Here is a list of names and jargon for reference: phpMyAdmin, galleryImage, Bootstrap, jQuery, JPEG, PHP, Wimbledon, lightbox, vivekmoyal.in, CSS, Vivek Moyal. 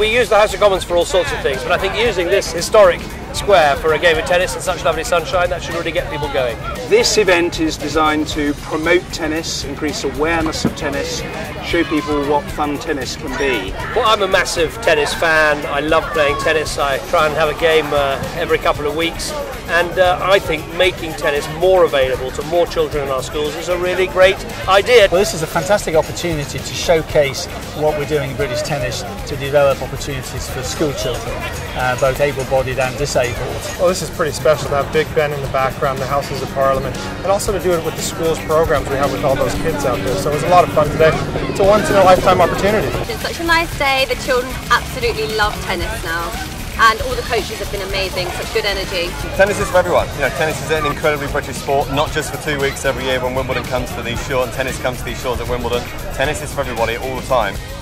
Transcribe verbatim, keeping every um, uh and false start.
we use the House of Commons for all sorts of things, but I think using this historic square for a game of tennis and such lovely sunshine, that should really get people going. This event is designed to promote tennis, increase awareness of tennis, show people what fun tennis can be. Well, I'm a massive tennis fan. I love playing tennis. I try and have a game uh, every couple of weeks, and uh, I think making tennis more available to more children in our schools is a really great idea. Well, this is a fantastic opportunity to showcase what we're doing in British tennis to develop opportunities for school children, uh, both able-bodied and disabled. Well, this is pretty special to have Big Ben in the background, the Houses of Parliament, and also to do it with the schools programs we have with all those kids out there. So it was a lot of fun today. It's a once-in-a-lifetime opportunity. It's such a nice day. The children absolutely love tennis now, and all the coaches have been amazing, such good energy. Tennis is for everyone. You know, tennis is an incredibly British sport, not just for two weeks every year when Wimbledon comes to these shores and tennis comes to these shores at Wimbledon. Tennis is for everybody all the time.